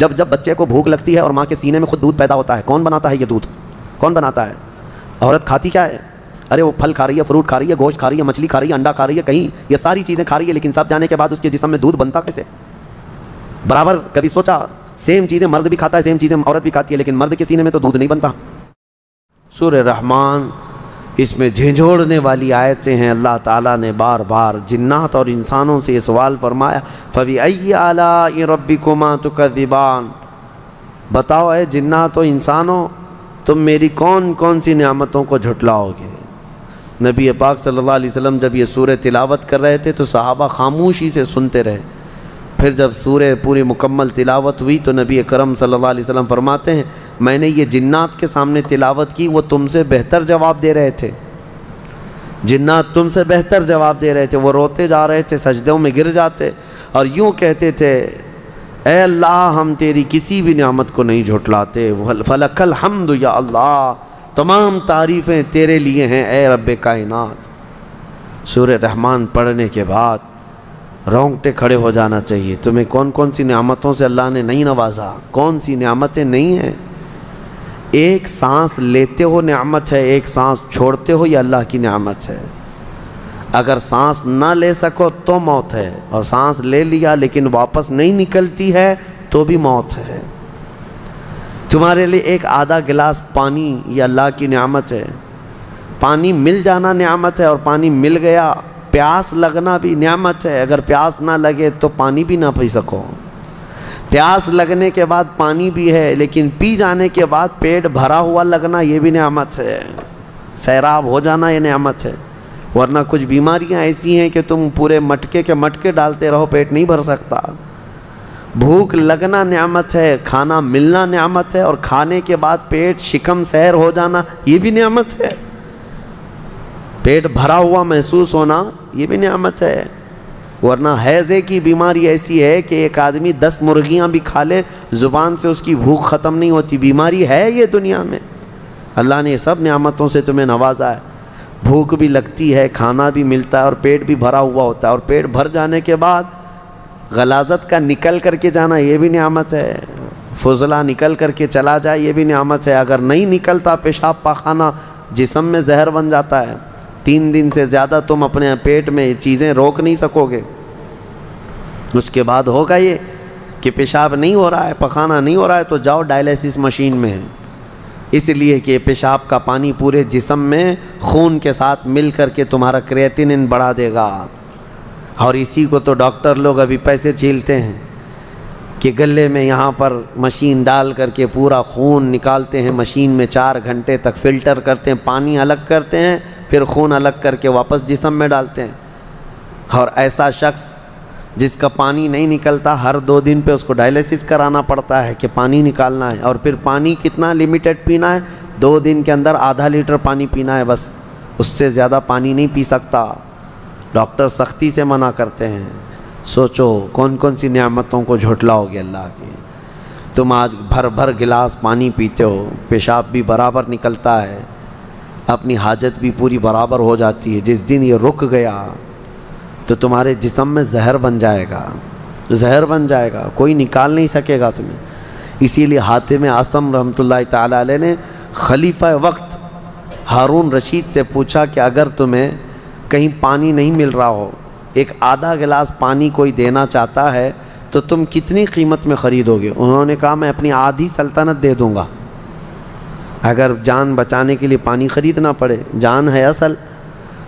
जब जब बच्चे को भूख लगती है और माँ के सीने में खुद दूध पैदा होता है, कौन बनाता है ये दूध? कौन बनाता है? औरत खाती क्या है? अरे वो फल खा रही है, फ्रूट खा रही है, गोश्त खा रही है, मछली खा रही है, अंडा खा रही है, कहीं ये सारी चीज़ें खा रही है, लेकिन सब जाने के बाद उसके जिस्म में दूध बनता कैसे? बराबर कभी सोचा? सेम चीज़ें मर्द भी खाता है, सेम चीज़ें औरत भी खाती है, लेकिन मर्द के सीने में तो दूध नहीं बनता। सूरह रहमान, इसमें झिझोड़ने वाली आयतें हैं। अल्लाह ताला ने बार बार जिन्नात और इंसानों से ये सवाल फरमाया, फबी अय्य आलाए रब्बिकुमा तुकज़्ज़िबान, बताओ ए जिन्नात और इंसानों, तुम मेरी कौन कौन सी नियामतों को झुटलाओगे। नबी पाक सल्लल्लाहु अलैहि वसल्लम जब ये सूरह तिलावत कर रहे थे तो सहाबा खामोशी से सुनते रहे। फिर जब सूरह पूरी मुकम्मल तिलावत हुई तो नबी करम सल्लल्लाहु अलैहि वसल्लम फरमाते हैं, मैंने ये जिन्नात के सामने तिलावत की, वो तुमसे बेहतर जवाब दे रहे थे। जिन्नात तुमसे बेहतर जवाब दे रहे थे, वो रोते जा रहे थे, सजदों में गिर जाते और यूँ कहते थे, ए अल्लाह हम तेरी किसी भी नियामत को नहीं झुटलाते, फलकल हम्द या अल्लाह, तमाम तारीफ़ें तेरे लिए हैं ए रब्बे कायनात। सूरह रहमान पढ़ने के बाद रोंगटे खड़े हो जाना चाहिए। तुम्हें कौन कौन सी नियामतों से अल्लाह ने नहीं नवाजा, कौन सी नियामतें नहीं हैं? एक सांस लेते हो नियामत है, एक सांस छोड़ते हो ये अल्लाह की नियामत है। अगर सांस ना ले सको तो मौत है, और सांस ले लिया लेकिन वापस नहीं निकलती है तो भी मौत है। तुम्हारे लिए एक आधा गिलास पानी ये अल्लाह की नियामत है। पानी मिल जाना नियामत है, और पानी मिल गया, प्यास लगना भी नियामत है। अगर प्यास ना लगे तो पानी भी ना पी सको। प्यास लगने के बाद पानी भी है, लेकिन पी जाने के बाद पेट भरा हुआ लगना ये भी नियामत है। सैराब हो जाना ये नियामत है। वरना कुछ बीमारियां ऐसी हैं कि तुम पूरे मटके के मटके डालते रहो, पेट नहीं भर सकता। भूख लगना नियामत है, खाना मिलना नियामत है, और खाने के बाद पेट शिकम सैर हो जाना ये भी नियामत है। पेट भरा हुआ महसूस होना ये भी नियामत है। वरना हैज़े की बीमारी ऐसी है कि एक आदमी 10 मुर्गियां भी खा ले, ज़ुबान से उसकी भूख ख़त्म नहीं होती। बीमारी है ये दुनिया में। अल्लाह ने ये सब नियामतों से तुम्हें नवाजा है। भूख भी लगती है, खाना भी मिलता है, और पेट भी भरा हुआ होता है। और पेट भर जाने के बाद गलाज़त का निकल करके जाना ये भी नियामत है। फुजला निकल करके चला जाए ये भी नियामत है। अगर नहीं निकलता पेशाब पाखाना, जिस्म में जहर बन जाता है। 3 दिन से ज़्यादा तुम अपने पेट में चीज़ें रोक नहीं सकोगे। उसके बाद होगा ये कि पेशाब नहीं हो रहा है, पखाना नहीं हो रहा है, तो जाओ डायलिसिस मशीन में। इसलिए कि पेशाब का पानी पूरे जिस्म में खून के साथ मिल करके तुम्हारा क्रिएटिनिन बढ़ा देगा। और इसी को तो डॉक्टर लोग अभी पैसे छीलते हैं कि गले में यहाँ पर मशीन डाल करके पूरा खून निकालते हैं। मशीन में 4 घंटे तक फ़िल्टर करते हैं, पानी अलग करते हैं, फिर खून अलग करके वापस जिस्म में डालते हैं। और ऐसा शख्स जिसका पानी नहीं निकलता, हर 2 दिन पे उसको डायलिसिस कराना पड़ता है कि पानी निकालना है। और फिर पानी कितना लिमिटेड पीना है, 2 दिन के अंदर आधा लीटर पानी पीना है बस, उससे ज़्यादा पानी नहीं पी सकता। डॉक्टर सख्ती से मना करते हैं। सोचो कौन कौन सी नियामतों को झुटलाओगे अल्लाह की। तुम आज भर भर गिलास पानी पीते हो, पेशाब भी बराबर निकलता है, अपनी हाजत भी पूरी बराबर हो जाती है। जिस दिन ये रुक गया तो तुम्हारे जिस्म में जहर बन जाएगा, जहर बन जाएगा, कोई निकाल नहीं सकेगा तुम्हें। इसीलिए हातिम आसम रहमतुल्लाह तआला अलैह ने खलीफा वक्त हारून रशीद से पूछा कि अगर तुम्हें कहीं पानी नहीं मिल रहा हो, एक आधा गिलास पानी कोई देना चाहता है, तो तुम कितनी कीमत में ख़रीदोगे? उन्होंने कहा मैं अपनी आधी सल्तनत दे दूँगा अगर जान बचाने के लिए पानी ख़रीदना पड़े, जान है असल।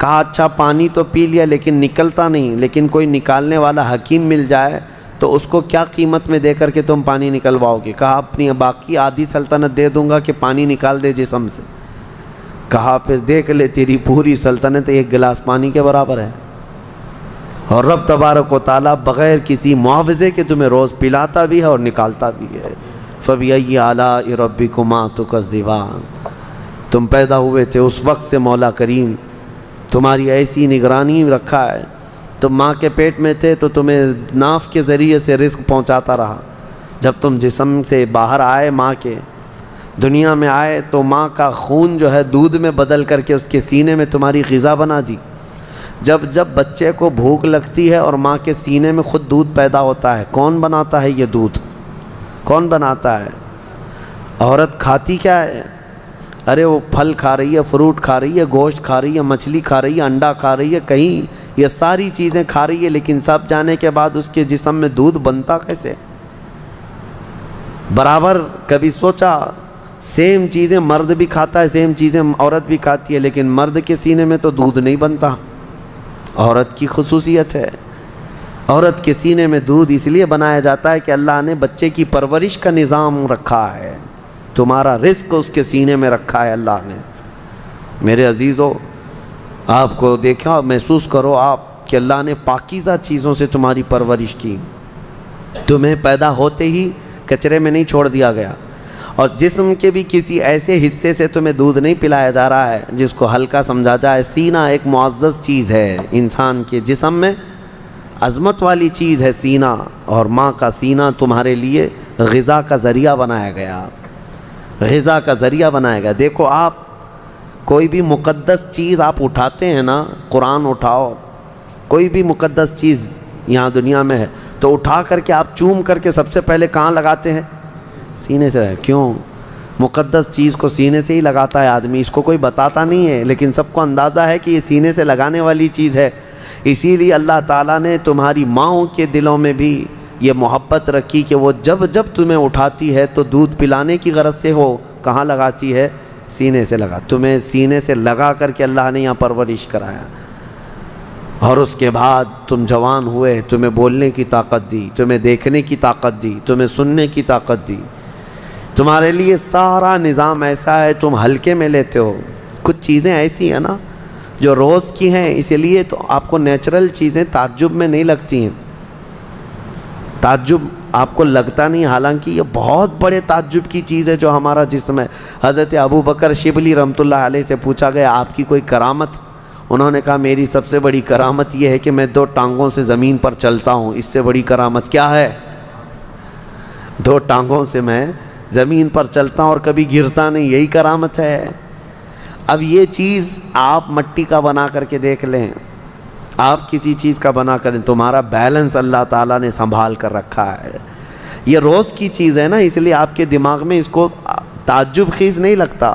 कहा अच्छा पानी तो पी लिया लेकिन निकलता नहीं, लेकिन कोई निकालने वाला हकीम मिल जाए तो उसको क्या कीमत में दे करके तुम पानी निकलवाओगे? कहा अपनी बाकी आधी सल्तनत दे दूँगा कि पानी निकाल दे जिस्म से। कहा फिर देख ले तेरी पूरी सल्तनत 1 गिलास पानी के बराबर है, और रब तबारक व तआला बग़ैर किसी मुआवज़े के तुम्हें रोज़ पिलाता भी है और निकालता भी है। फबिअय्यि आलाए रब्बिकुमा तुकज़्ज़िबान, तुम पैदा हुए थे उस वक्त से मौला करीम तुम्हारी ऐसी निगरानी रखा है। तुम माँ के पेट में थे तो तुम्हें नाफ के ज़रिए से रिस्क पहुँचाता रहा। जब तुम जिस्म से बाहर आए, माँ के दुनिया में आए, तो माँ का खून जो है दूध में बदल करके उसके सीने में तुम्हारी ग़िज़ा बना दी। जब जब बच्चे को भूख लगती है और माँ के सीने में खुद दूध पैदा होता है, कौन बनाता है ये दूध? कौन बनाता है? औरत खाती क्या है? अरे वो फल खा रही है, फ्रूट खा रही है, गोश्त खा रही है, मछली खा रही है, अंडा खा रही है, कहीं ये सारी चीज़ें खा रही है, लेकिन सब जाने के बाद उसके जिस्म में दूध बनता कैसे? बराबर कभी सोचा? सेम चीज़ें मर्द भी खाता है, सेम चीज़ें औरत भी खाती है, लेकिन मर्द के सीने में तो दूध नहीं बनता। औरत की खसूसियत है, औरत के सीने में दूध इसलिए बनाया जाता है कि अल्लाह ने बच्चे की परवरिश का निज़ाम रखा है, तुम्हारा रिस्क उसके सीने में रखा है अल्लाह ने। मेरे अजीज़ों, आपको देखा महसूस करो आप कि अल्लाह ने पाकीज़ा चीज़ों से तुम्हारी परवरिश की। तुम्हें पैदा होते ही कचरे में नहीं छोड़ दिया गया, और जिस्म के भी किसी ऐसे हिस्से से तुम्हें दूध नहीं पिलाया जा रहा है जिसको हल्का समझा जाए। सीना एक मुअज़्ज़ज़ चीज़ है, इंसान के जिस्म में अज़मत वाली चीज़ है सीना, और माँ का सीना तुम्हारे लिए ग़िज़ा का ज़रिया बनाया गया, ग़िज़ा का ज़रिया बनाया गया। देखो आप कोई भी मुक़द्दस चीज़ आप उठाते हैं ना, कुरान उठाओ, कोई भी मुक़द्दस चीज़ यहाँ दुनिया में है तो उठा करके आप चूम करके सबसे पहले कहाँ लगाते हैं? सीने से। क्यों? मुक़द्दस चीज़ को सीने से ही लगाता है आदमी, इसको कोई बताता नहीं है, लेकिन सबको अंदाज़ा है कि ये सीने से लगाने वाली चीज़ है। इसीलिए अल्लाह ताला ने तुम्हारी माँओं के दिलों में भी ये मोहब्बत रखी कि वो जब जब तुम्हें उठाती है तो दूध पिलाने की गरज से हो, कहाँ लगाती है? सीने से लगा। तुम्हें सीने से लगा करके अल्लाह ने यहाँ परवरिश कराया, और उसके बाद तुम जवान हुए, तुम्हें बोलने की ताकत दी, तुम्हें देखने की ताकत दी, तुम्हें सुनने की ताकत दी। तुम्हारे लिए सारा निज़ाम ऐसा है, तुम हल्के में लेते हो। कुछ चीज़ें ऐसी हैं ना जो रोज़ की हैं, इसीलिए तो आपको नेचुरल चीज़ें ताज्जुब में नहीं लगती हैं, ताज्जुब आपको लगता नहीं, हालांकि ये बहुत बड़े ताज्जुब की चीज़ है जो हमारा जिस्म है। हज़रत अबू बकर शिबली रहमतुल्लाह अलैह से पूछा गया, आपकी कोई करामत? उन्होंने कहा, मेरी सबसे बड़ी करामत यह है कि मैं दो टांगों से ज़मीन पर चलता हूँ। इससे बड़ी करामत क्या है? दो टांगों से मैं ज़मीन पर चलता हूँ और कभी गिरता नहीं, यही करामत है। अब ये चीज़ आप मिट्टी का बना करके देख लें, आप किसी चीज़ का बना करें, तुम्हारा बैलेंस अल्लाह ताला ने संभाल कर रखा है। ये रोज़ की चीज़ है ना, इसलिए आपके दिमाग में इसको ताज्जुब खीज नहीं लगता,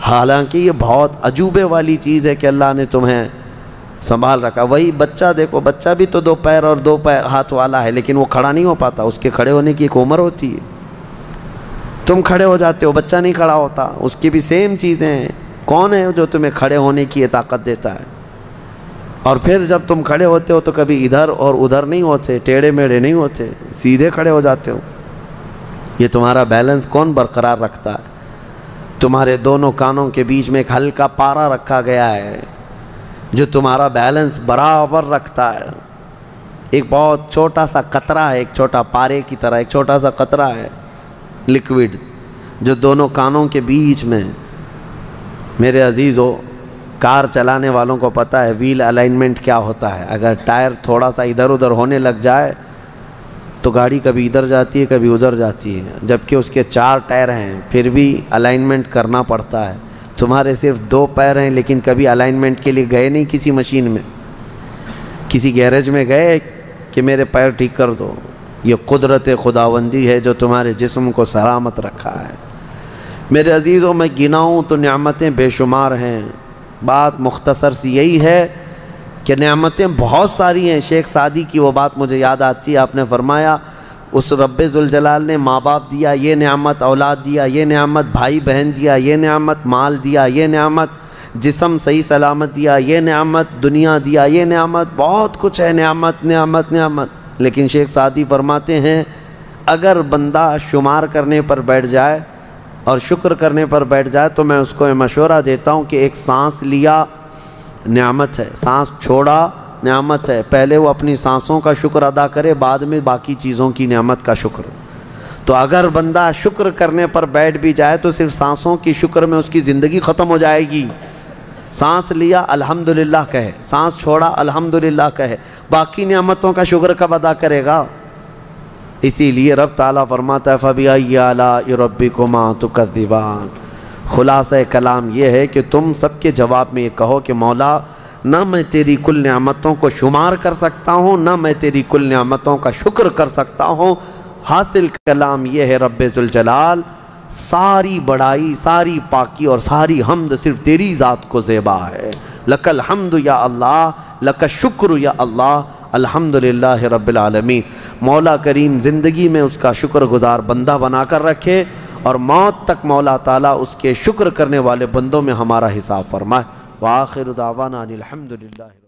हालांकि ये बहुत अजूबे वाली चीज़ है कि अल्लाह ने तुम्हें संभाल रखा। वही बच्चा देखो, बच्चा भी तो दो पैर और दो हाथ वाला है, लेकिन वो खड़ा नहीं हो पाता, उसके खड़े होने की एक उम्र होती है। तुम खड़े हो जाते हो, बच्चा नहीं खड़ा होता, उसकी भी सेम चीज़ें हैं। कौन है जो तुम्हें खड़े होने की ताकत देता है? और फिर जब तुम खड़े होते हो तो कभी इधर और उधर नहीं होते, टेढ़े मेढ़े नहीं होते, सीधे खड़े हो जाते हो। ये तुम्हारा बैलेंस कौन बरकरार रखता है? तुम्हारे दोनों कानों के बीच में एक हल्का पारा रखा गया है जो तुम्हारा बैलेंस बराबर रखता है। एक बहुत छोटा सा कतरा है, एक छोटा पारे की तरह एक छोटा सा कतरा है लिक्विड जो दोनों कानों के बीच में। मेरे अजीज़ों, कार चलाने वालों को पता है व्हील अलाइनमेंट क्या होता है। अगर टायर थोड़ा सा इधर उधर होने लग जाए तो गाड़ी कभी इधर जाती है कभी उधर जाती है, जबकि उसके चार टायर हैं, फिर भी अलाइनमेंट करना पड़ता है। तुम्हारे सिर्फ दो पैर हैं, लेकिन कभी अलाइनमेंट के लिए गए नहीं किसी मशीन में, किसी गैरेज में गए कि मेरे पैर ठीक कर दो। ये कुदरत खुदावंदी है जो तुम्हारे जिस्म को सलामत रखा है। मेरे अजीज़ों, मैं गिनाऊँ तो नियामतें बेशुमार हैं। बात मुख्तसर सी यही है कि नियामतें बहुत सारी हैं। शेख सादी की वो बात मुझे याद आती है, आपने फरमाया उस रब्बे जुल जलाल ने माँ बाप दिया, ये नियामत औलाद दिया, ये नियामत भाई बहन दिया, ये नियामत माल दिया, ये नियामत जिस्म सही सलामत दिया, ये नियामत दुनिया दिया, ये नियामत बहुत कुछ है, नियामत नियामत नियामत। लेकिन शेख सादी फरमाते हैं अगर बंदा शुमार करने पर बैठ जाए और शुक्र करने पर बैठ जाए तो मैं उसको मशवरा देता हूँ कि एक सांस लिया नियामत है, सांस छोड़ा नियामत है। पहले वो अपनी सांसों का शुक्र अदा करे, बाद में बाकी चीज़ों की नियामत का शुक्र। तो अगर बंदा शुक्र करने पर बैठ भी जाए तो सिर्फ सांसों की शुक्र में उसकी ज़िंदगी ख़त्म हो जाएगी। सांस लिया अल्हम्दुलिल्लाह कहे, सांस छोड़ा अल्हम्दुलिल्लाह कहे, बाकी नियामतों का शुक्र कब अदा करेगा? इसीलिए रब ताला फरमाता है फबिअय्यि आलाइ रब्बिकुमा तुकद्दिबान। खुलासा कलाम यह है कि तुम सबके जवाब में ये कहो कि मौला, ना मैं तेरी कुल नियामतों को शुमार कर सकता हूँ, ना मैं तेरी कुल नियामतों का शुक्र कर सकता हूँ, हासिल कलाम यह है रब्बे जुल जलाल, सारी बड़ाई, सारी पाकी और सारी हमद सिर्फ तेरी ज़ात को ज़ेबा है। लकल हमद या अल्लाह, लक शुक्र या अल्लाह, अल्हम्दुलिल्लाह रब्बिल आलमीन। मौला करीम ज़िंदगी में उसका शुक्रगुजार बंदा बना कर रखे और मौत तक मौला ताला उसके शुक्र करने वाले बंदों में हमारा हिसाब फरमाए। व आखिर दावाना अनिल हम्दुलिल्लाह।